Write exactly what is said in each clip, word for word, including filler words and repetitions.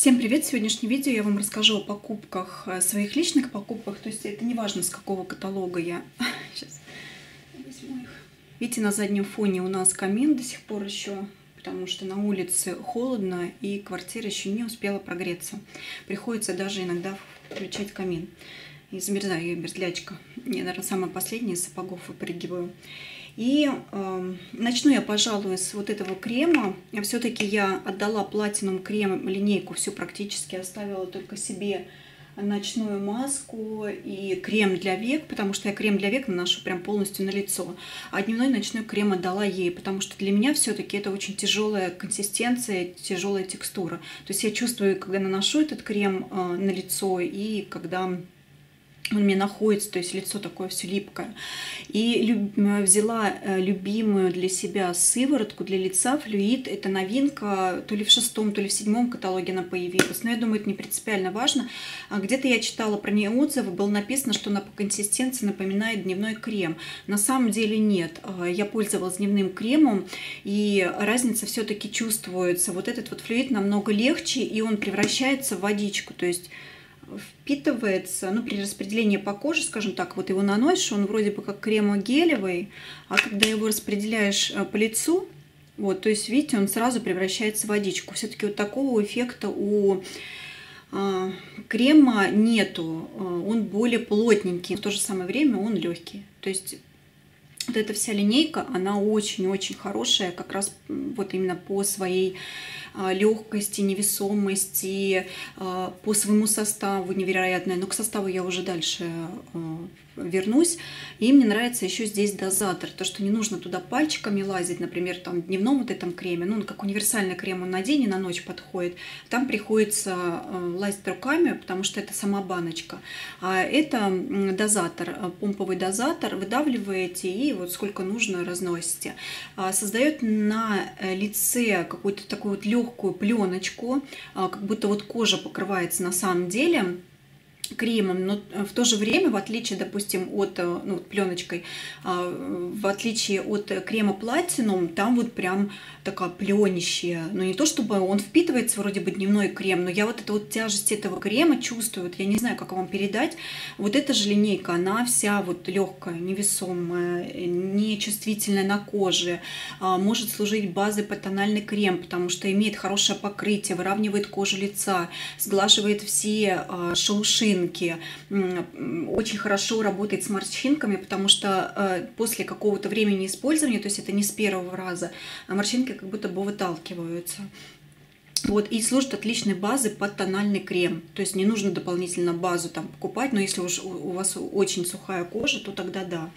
Всем привет! В сегодняшнем видео я вам расскажу о покупках, о своих личных покупках. То есть это не важно, с какого каталога я... Сейчас возьму их. Видите, на заднем фоне у нас камин до сих пор еще, потому что на улице холодно и квартира еще не успела прогреться. Приходится даже иногда включать камин. И замерзаю, я мерзлячка. Я, наверное, самая последняя из сапогов выпрыгиваю. И э, начну я, пожалуй, с вот этого крема. Все-таки я отдала платинум крем, линейку всю практически, оставила только себе ночную маску и крем для век, потому что я крем для век наношу прям полностью на лицо. А дневной ночной крем отдала ей, потому что для меня все-таки это очень тяжелая консистенция, тяжелая текстура. То есть я чувствую, когда наношу этот крем э, на лицо и когда... он мне находится, то есть лицо такое все липкое. И люб... взяла любимую для себя сыворотку для лица, флюид. Это новинка, то ли в шестом, то ли в седьмом каталоге она появилась. Но я думаю, это не принципиально важно. Где-то я читала про нее отзывы, было написано, что она по консистенции напоминает дневной крем. На самом деле нет. Я пользовалась дневным кремом, и разница все-таки чувствуется. Вот этот вот флюид намного легче, и он превращается в водичку, то есть... впитывается, ну, при распределении по коже, скажем так, вот его наносишь, он вроде бы как кремо-гелевый, а когда его распределяешь по лицу, вот, то есть, видите, он сразу превращается в водичку. Все-таки вот такого эффекта у э, крема нету, он более плотненький, в то же самое время он легкий, то есть... Вот эта вся линейка, она очень-очень хорошая, как раз вот именно по своей легкости, невесомости, по своему составу невероятная. Но к составу я уже дальше вернусь. И мне нравится еще здесь дозатор, то, что не нужно туда пальчиками лазить, например, там в дневном вот этом креме, ну, он как универсальный крем, он на день и на ночь подходит. Там приходится лазить руками, потому что это сама баночка. А это дозатор, помповый дозатор, выдавливаете и вот сколько нужно разносите. Создает на лице какую-то такую вот легкую пленочку, как будто вот кожа покрывается на самом деле кремом, но в то же время, в отличие, допустим, от, ну, вот пленочкой, в отличие от крема платинум, там вот прям такая пленища, но не то чтобы он впитывается, вроде бы дневной крем, но я вот эту вот тяжесть этого крема чувствую, вот я не знаю, как вам передать. Вот эта же линейка, она вся вот легкая, невесомая, нечувствительная на коже, может служить базой под тональный крем, потому что имеет хорошее покрытие, выравнивает кожу лица, сглаживает все шелушины, очень хорошо работает с морщинками, потому что после какого-то времени использования, то есть это не с первого раза, морщинки как будто бы выталкиваются. Вот, и служит отличной базой под тональный крем. То есть не нужно дополнительно базу там покупать, но если уж у вас очень сухая кожа, то тогда да.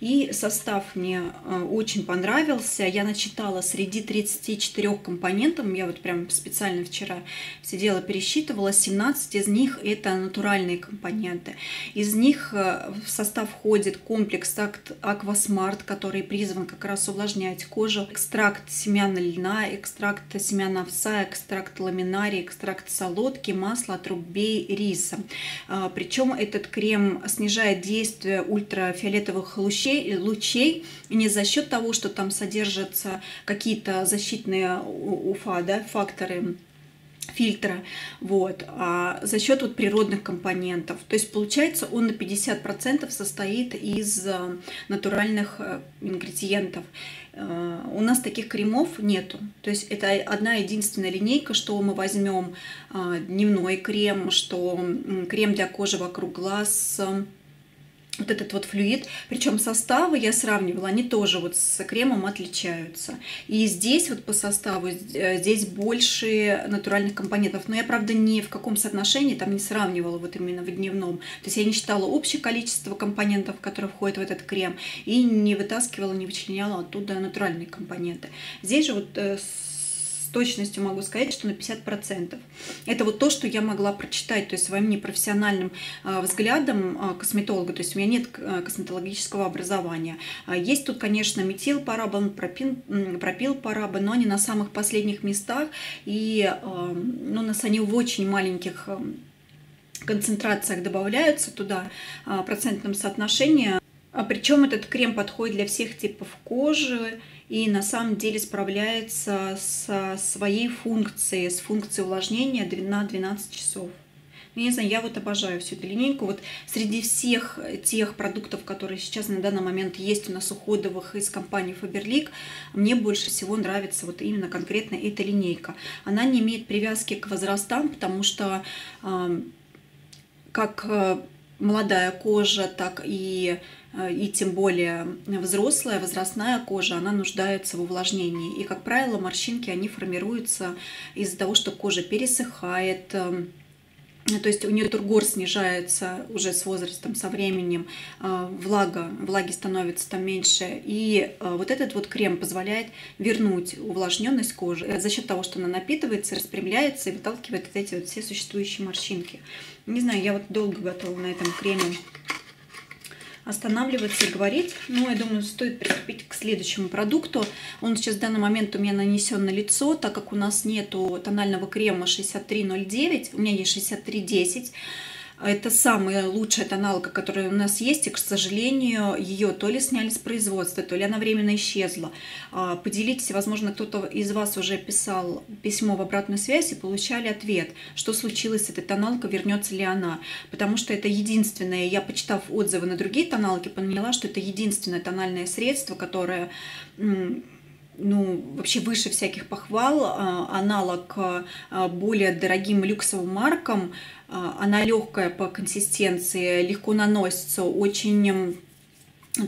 И состав мне очень понравился. Я начитала среди тридцати четырёх компонентов, я вот прям специально вчера сидела, пересчитывала, семнадцать из них это натуральные компоненты. Из них в состав входит комплекс Аквасмарт, который призван как раз увлажнять кожу, экстракт семян льна, экстракт семян овса, экстракт экстракт ламинарии, экстракт солодки, масло от рубей риса. Причем этот крем снижает действие ультрафиолетовых лучей, лучей не за счет того, что там содержатся какие-то защитные уфа, да, факторы, фильтра, вот, а за счет вот природных компонентов. То есть получается, он на пятьдесят процентов состоит из натуральных ингредиентов. У нас таких кремов нету. То есть это одна единственная линейка, что мы возьмем дневной крем, что крем для кожи вокруг глаз, вот этот вот флюид, причем составы я сравнивала, они тоже вот с кремом отличаются. И здесь вот по составу, здесь больше натуральных компонентов, но я, правда, ни в каком соотношении там не сравнивала вот именно в дневном. То есть я не считала общее количество компонентов, которые входят в этот крем, и не вытаскивала, не вычленяла оттуда натуральные компоненты. Здесь же вот с точностью могу сказать, что на пятьдесят процентов. Это вот то, что я могла прочитать, то есть своим непрофессиональным взглядом косметолога, то есть у меня нет косметологического образования. Есть тут, конечно, метилпарабен, пропилпарабен, но они на самых последних местах, и ну, нас они в очень маленьких концентрациях добавляются туда, в процентном соотношении. Причем этот крем подходит для всех типов кожи и на самом деле справляется со своей функцией, с функцией увлажнения на двенадцать часов. Я не знаю, я вот обожаю всю эту линейку. Вот среди всех тех продуктов, которые сейчас на данный момент есть у нас уходовых из компании Фаберлик, мне больше всего нравится вот именно конкретно эта линейка. Она не имеет привязки к возрастам, потому что э, как молодая кожа, так и, э, и тем более взрослая, возрастная кожа, она нуждается в увлажнении. И, как правило, морщинки, они формируются из-за того, что кожа пересыхает, э, то есть у нее тургор снижается уже с возрастом, со временем, влага, влаги становится там меньше. И вот этот вот крем позволяет вернуть увлажненность кожи за счет того, что она напитывается, распрямляется и выталкивает вот эти вот все существующие морщинки. Не знаю, я вот долго готова на этом креме останавливаться и говорить. Но я думаю, стоит приступить к следующему продукту. Он сейчас в данный момент у меня нанесен на лицо, так как у нас нету тонального крема шестьдесят три ноль девять, у меня есть шестьдесят три десять. Это самая лучшая тоналка, которая у нас есть, и, к сожалению, ее то ли сняли с производства, то ли она временно исчезла. Поделитесь, возможно, кто-то из вас уже писал письмо в обратную связь и получали ответ, что случилось с этой тоналкой, вернется ли она. Потому что это единственное, я, почитав отзывы на другие тоналки, поняла, что это единственное тональное средство, которое... ну, вообще выше всяких похвал, аналог более дорогим люксовым маркам, она легкая по консистенции, легко наносится, очень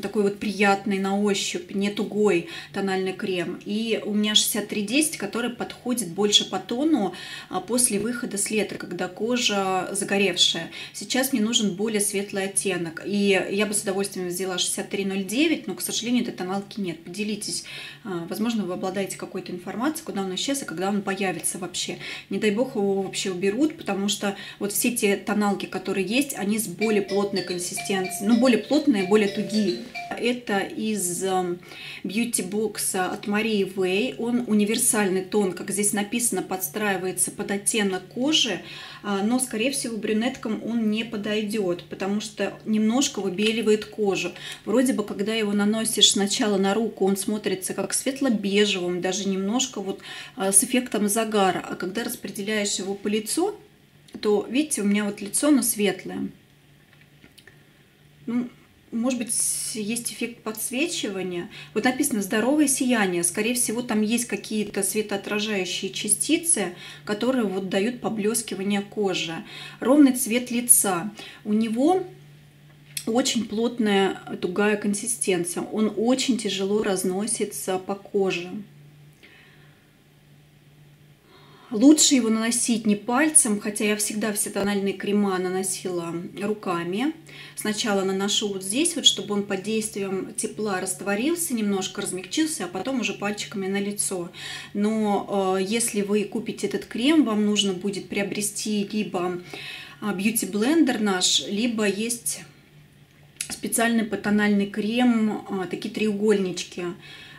такой вот приятный на ощупь, не тугой тональный крем. И у меня шестьдесят три десять, который подходит больше по тону после выхода с лета, когда кожа загоревшая. Сейчас мне нужен более светлый оттенок. И я бы с удовольствием взяла шестьдесят три ноль девять, но, к сожалению, этой тоналки нет. Поделитесь. Возможно, вы обладаете какой-то информацией, куда он исчез и когда он появится вообще. Не дай бог, его вообще уберут, потому что вот все те тоналки, которые есть, они с более плотной консистенцией, ну, более плотные, более тугие. Это из бьюти-бокса от Marie Way. Он универсальный тон, как здесь написано, подстраивается под оттенок кожи, но, скорее всего, брюнеткам он не подойдет, потому что немножко выбеливает кожу. Вроде бы, когда его наносишь сначала на руку, он смотрится как светло-бежевым, даже немножко вот с эффектом загара. А когда распределяешь его по лицу, то, видите, у меня вот лицо, оно светлое. Ну, может быть, есть эффект подсвечивания. Вот написано «здоровое сияние». Скорее всего, там есть какие-то светоотражающие частицы, которые вот дают поблескивание кожи. Ровный цвет лица. У него очень плотная, тугая консистенция. Он очень тяжело разносится по коже. Лучше его наносить не пальцем, хотя я всегда все тональные крема наносила руками. Сначала наношу вот здесь, вот, чтобы он под действием тепла растворился, немножко размягчился, а потом уже пальчиками на лицо. Но э, если вы купите этот крем, вам нужно будет приобрести либо бьюти-блендер наш, либо есть специальный подтональный крем, э, такие треугольнички.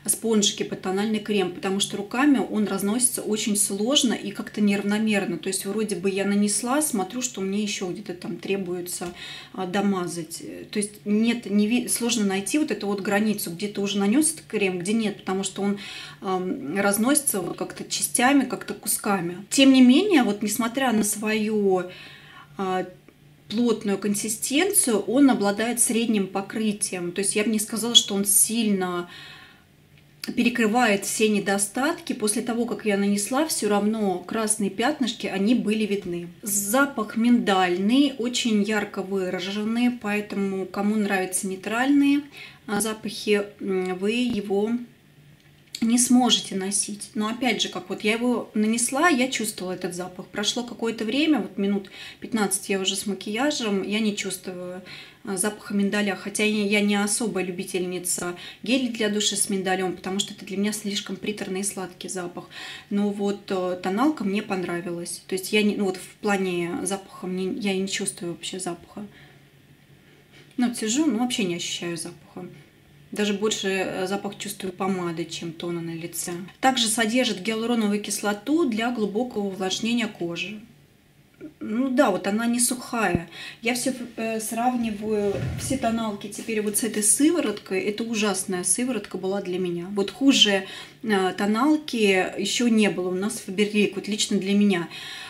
Спонжики под тональный крем, потому что руками он разносится очень сложно и как-то неравномерно. То есть вроде бы я нанесла, смотрю, что мне еще где-то там требуется домазать. То есть нет, не, сложно найти вот эту вот границу, где ты уже нанес этот крем, где нет, потому что он э, разносится вот как-то частями, как-то кусками. Тем не менее, вот несмотря на свою э, плотную консистенцию, он обладает средним покрытием. То есть я бы не сказала, что он сильно перекрывает все недостатки. После того, как я нанесла, все равно красные пятнышки, они были видны. Запах миндальный, очень ярко выраженный, поэтому кому нравятся нейтральные запахи, вы его не сможете носить. Но опять же, как вот я его нанесла, я чувствовала этот запах. Прошло какое-то время, вот минут пятнадцать я уже с макияжем, я не чувствую запаха миндаля. Хотя я не особая любительница гелей для души с миндалем, потому что это для меня слишком приторный и сладкий запах. Но вот тоналка мне понравилась. То есть я не, ну вот в плане запаха мне, я не чувствую вообще запаха. Ну, сижу, но вообще не ощущаю запаха. Даже больше запах чувствую помады, чем тона на лице. Также содержит гиалуроновую кислоту для глубокого увлажнения кожи. ну да, вот она не сухая. Я все э, сравниваю, все тоналки теперь вот с этой сывороткой. Это ужасная сыворотка была для меня. Вот хуже э, тоналки еще не было у нас в Фаберлик, вот лично для меня.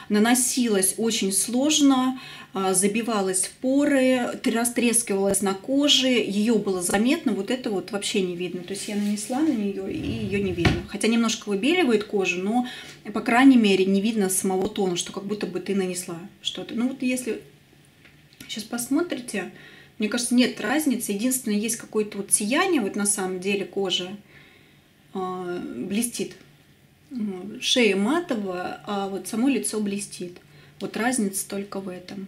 Наносилась очень сложно, э, забивалась в поры, растрескивалась на коже. Ее было заметно, вот это вот вообще не видно. То есть я нанесла на нее, и ее не видно. Хотя немножко выбеливает кожу, но, по крайней мере, не видно самого тона, что как будто бы ты нанесла что-то. Ну вот если сейчас посмотрите, мне кажется, нет разницы. Единственное, есть какое-то вот сияние, вот на самом деле кожа э, блестит. Шея матовая, а вот само лицо блестит. Вот разница только в этом.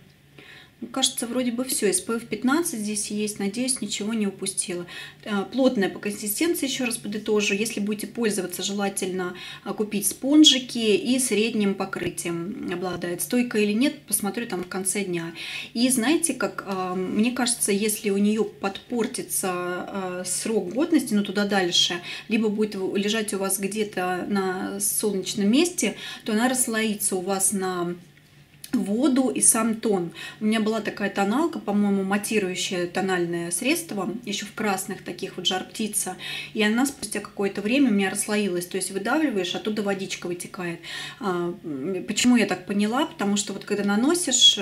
Ну, кажется, вроде бы все. эс пэ эф пятнадцать здесь есть. Надеюсь, ничего не упустила. Плотная по консистенции, еще раз подытожу. Если будете пользоваться, желательно купить спонжики и средним покрытием обладает. Стойка или нет, посмотрю там в конце дня. И знаете, как мне кажется, если у нее подпортится срок годности, ну туда дальше, либо будет лежать у вас где-то на солнечном месте, то она расслоится у вас на воду и сам тон. У меня была такая тоналка, по-моему, матирующее тональное средство, еще в красных таких вот жар птица, и она спустя какое-то время у меня расслоилась, то есть выдавливаешь, оттуда водичка вытекает. Почему я так поняла? Потому что вот когда наносишь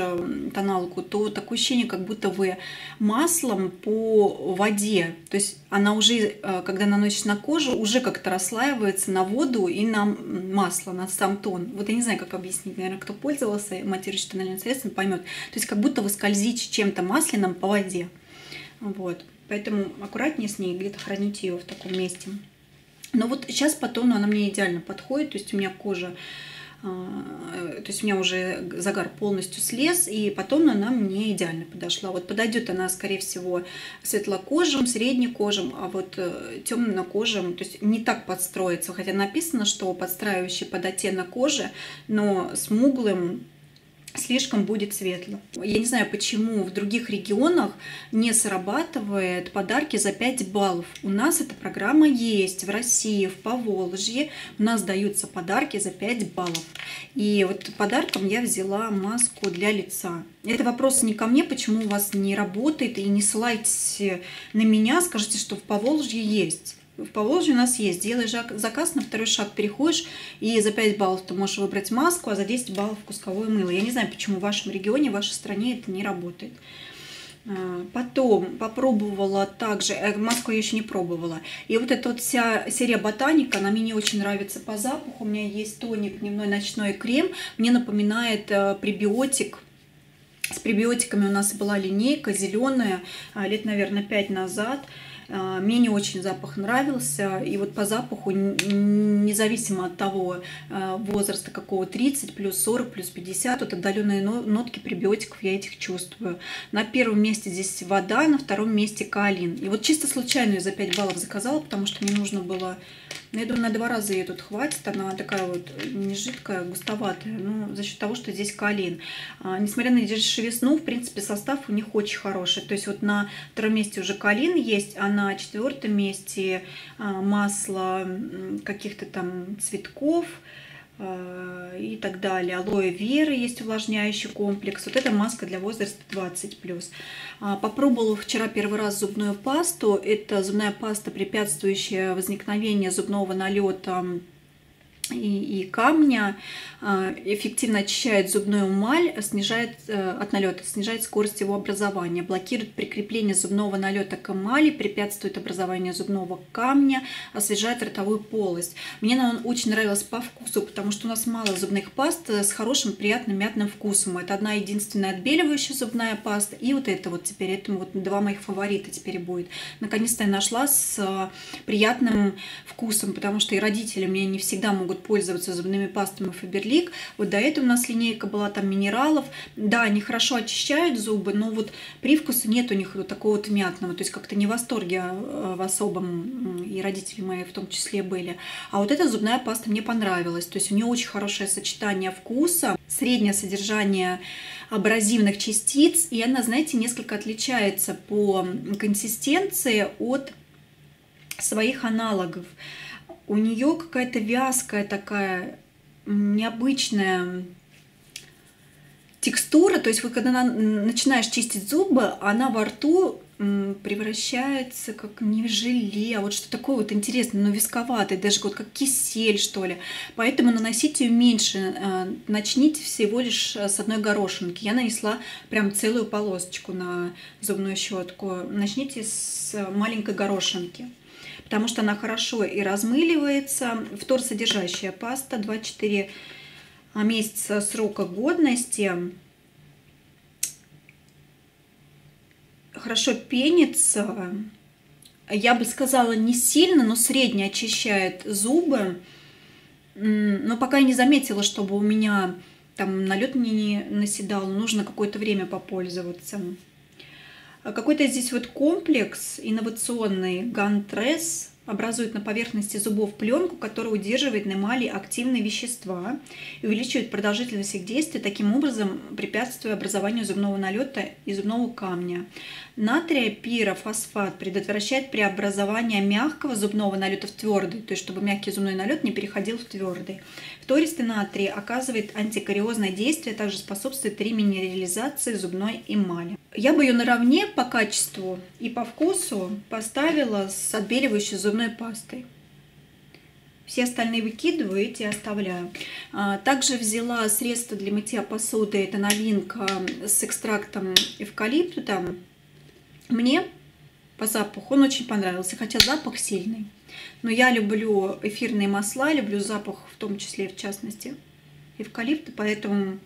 тоналку, то такое ощущение, как будто вы маслом по воде, то есть она уже, когда наносишь на кожу, уже как-то расслаивается на воду и на масло, на сам тон. Вот я не знаю, как объяснить, наверное, кто пользовался матирующим тональным средством, поймет. То есть как будто вы скользите чем-то масляным по воде. Вот. Поэтому аккуратнее с ней, где-то храните ее в таком месте. Но вот сейчас по тону она мне идеально подходит, то есть у меня кожа, то есть у меня уже загар полностью слез, и потом она мне идеально подошла. Вот подойдет она, скорее всего, светлокожим, среднекожим, а вот темнокожим, то есть не так подстроится, хотя написано, что подстраивающий под оттенок кожи, но смуглым слишком будет светло. Я не знаю, почему в других регионах не срабатывает подарки за пять баллов. У нас эта программа есть в России, в Поволжье. У нас даются подарки за пять баллов. И вот подарком я взяла маску для лица. Это вопрос не ко мне, почему у вас не работает, и не ссылайтесь на меня, скажите, что в Поволжье есть. В Поволжье у нас есть. Делаешь заказ, на второй шаг переходишь, и за пять баллов ты можешь выбрать маску, а за десять баллов кусковое мыло. Я не знаю, почему в вашем регионе, в вашей стране это не работает. Потом попробовала также, маску я еще не пробовала. И вот эта вот вся серия Ботаника, она мне не очень нравится по запаху. У меня есть тоник, дневной, ночной крем. Мне напоминает пребиотик. С пребиотиками у нас была линейка зеленая, лет, наверное, пять назад. Мне не очень запах нравился, и вот по запаху, независимо от того возраста, какого, тридцать, плюс сорок, плюс пятьдесят, вот отдаленные нотки пребиотиков я этих чувствую. На первом месте здесь вода, на втором месте каолин. И вот чисто случайно я за пять баллов заказала, потому что мне нужно было... Я думаю, на два раза ей тут хватит, она такая вот не жидкая, густоватая, но за счет того, что здесь каолин. А, несмотря на дешевизну, в принципе, состав у них очень хороший. То есть вот на втором месте уже каолин есть, а на четвертом месте масло каких-то там цветков и так далее. Алоэ вера есть, увлажняющий комплекс. Вот эта маска для возраста двадцать плюс. Попробовала вчера первый раз зубную пасту. Это зубная паста, препятствующая возникновению зубного налета и, и камня, эффективно очищает зубную эмаль, снижает э, от налета, снижает скорость его образования, блокирует прикрепление зубного налета к эмали, препятствует образованию зубного камня, освежает ротовую полость. Мне она очень нравилась по вкусу, потому что у нас мало зубных паст с хорошим, приятным мятным вкусом. Это одна единственная отбеливающая зубная паста, и вот это вот теперь, это вот два моих фаворита теперь будет. Наконец-то я нашла с э, приятным вкусом, потому что и родители мне не всегда могут пользоваться зубными пастами Фаберлик. Вот до этого у нас линейка была там минералов. Да, они хорошо очищают зубы, но вот привкуса нет у них вот такого вот мятного. То есть как-то не в восторге в особом, и родители мои в том числе были. А вот эта зубная паста мне понравилась. То есть у нее очень хорошее сочетание вкуса, среднее содержание абразивных частиц. И она, знаете, несколько отличается по консистенции от своих аналогов. У нее какая-то вязкая такая, необычная текстура, то есть вы, когда начинаешь чистить зубы, она во рту превращается как не в желе, а вот что такое вот интересное, но висковатое, даже вот как кисель, что ли. Поэтому наносите ее меньше, начните всего лишь с одной горошинки. Я нанесла прям целую полосочку на зубную щетку. Начните с маленькой горошинки, потому что она хорошо и размыливается. Фторсодержащая паста, два-четыре месяца срока годности. Хорошо пенится, я бы сказала, не сильно, но средне очищает зубы. Но пока я не заметила, чтобы у меня там налет не наседал, нужно какое-то время попользоваться. Какой-то здесь вот комплекс инновационный Гантрес образует на поверхности зубов пленку, которая удерживает на эмали активные вещества и увеличивает продолжительность их действия, таким образом препятствуя образованию зубного налета и зубного камня. Натрия пирофосфат предотвращает преобразование мягкого зубного налета в твердый, то есть чтобы мягкий зубной налет не переходил в твердый. Фтористый натрий оказывает антикариозное действие, также способствует реминерализации зубной эмали. Я бы ее наравне по качеству и по вкусу поставила с отбеливающей зубной пастой. Все остальные выкидываю, эти оставляю. Также взяла средство для мытья посуды. Это новинка с экстрактом эвкалипта. Мне по запаху он очень понравился, хотя запах сильный. Но я люблю эфирные масла, люблю запах, в том числе и в частности эвкалипта, поэтому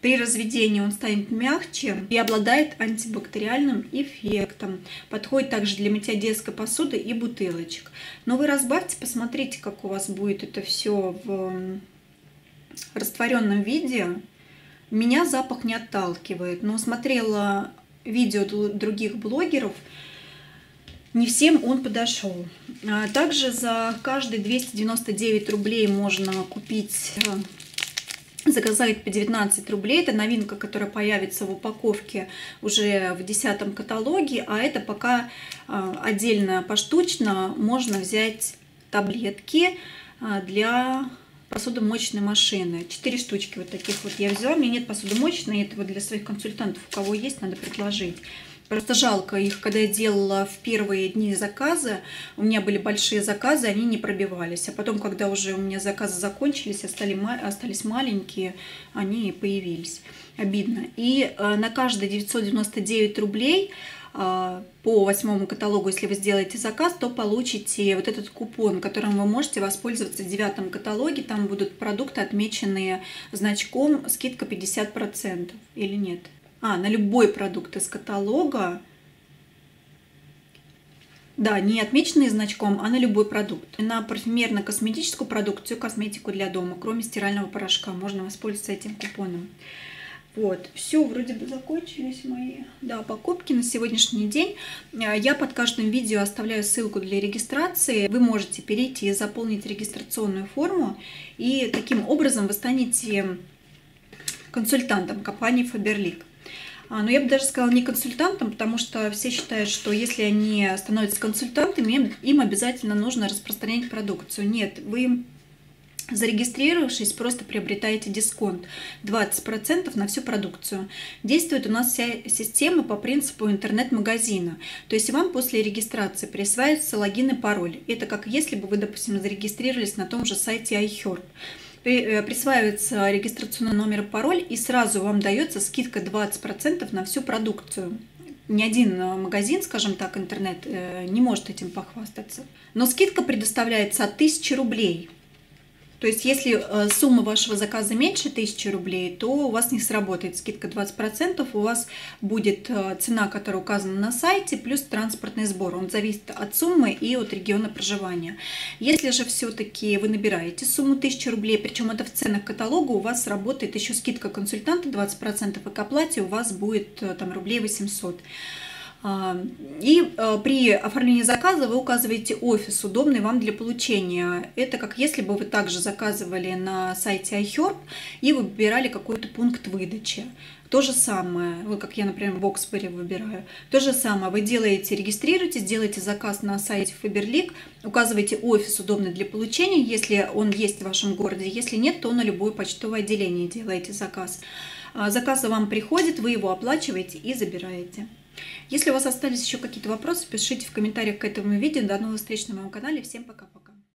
при разведении он станет мягче и обладает антибактериальным эффектом. Подходит также для мытья детской посуды и бутылочек. Но вы разбавьте, посмотрите, как у вас будет это все в растворенном виде. Меня запах не отталкивает, но смотрела видео других блогеров, не всем он подошел. Также за каждые двести девяносто девять рублей можно купить... Заказать по девятнадцать рублей. Это новинка, которая появится в упаковке уже в десятом каталоге. А это пока отдельно поштучно можно взять таблетки для посудомоечной машины. Четыре штучки вот таких вот я взяла. У меня нет посудомоечной, этого для своих консультантов, у кого есть, надо предложить. Просто жалко их, когда я делала в первые дни заказа, у меня были большие заказы, они не пробивались. А потом, когда уже у меня заказы закончились, остались маленькие, они появились. Обидно. И на каждые девятьсот девяносто девять рублей по восьмому каталогу, если вы сделаете заказ, то получите вот этот купон, которым вы можете воспользоваться в девятом каталоге. Там будут продукты, отмеченные значком «Скидка пятьдесят процентов» или нет. А, на любой продукт из каталога, да, не отмеченные значком, а на любой продукт. На парфюмерно-косметическую продукцию, косметику для дома, кроме стирального порошка, можно воспользоваться этим купоном. Вот, все, вроде бы закончились мои, да, покупки на сегодняшний день. Я под каждым видео оставляю ссылку для регистрации. Вы можете перейти и заполнить регистрационную форму, и таким образом вы станете консультантом компании Фаберлик. Но я бы даже сказала не консультантом, потому что все считают, что если они становятся консультантами, им обязательно нужно распространять продукцию. Нет, вы, зарегистрировавшись, просто приобретаете дисконт двадцать процентов на всю продукцию. Действует у нас вся система по принципу интернет-магазина. То есть вам после регистрации присваивается логин и пароль. Это как если бы вы, допустим, зарегистрировались на том же сайте iHerb. Присваивается регистрационный номер и пароль, и сразу вам дается скидка двадцать процентов на всю продукцию. Ни один магазин, скажем так, интернет, не может этим похвастаться. Но скидка предоставляется от тысячи рублей. То есть, если сумма вашего заказа меньше тысячи рублей, то у вас не сработает скидка двадцать процентов, у вас будет цена, которая указана на сайте, плюс транспортный сбор. Он зависит от суммы и от региона проживания. Если же все-таки вы набираете сумму тысячи рублей, причем это в ценах каталога, у вас работает еще скидка консультанта двадцать процентов, и к оплате у вас будет там рублей восемьсот. И при оформлении заказа вы указываете офис, удобный вам для получения. Это как если бы вы также заказывали на сайте iHerb и выбирали какой-то пункт выдачи. То же самое, вот как я, например, в Оксфорде выбираю. То же самое вы делаете, регистрируетесь, делаете заказ на сайте Фаберлик, указываете офис, удобный для получения, если он есть в вашем городе. Если нет, то на любое почтовое отделение делаете заказ. Заказ вам приходит, вы его оплачиваете и забираете. Если у вас остались еще какие-то вопросы, пишите в комментариях к этому видео. До новых встреч на моем канале. Всем пока-пока.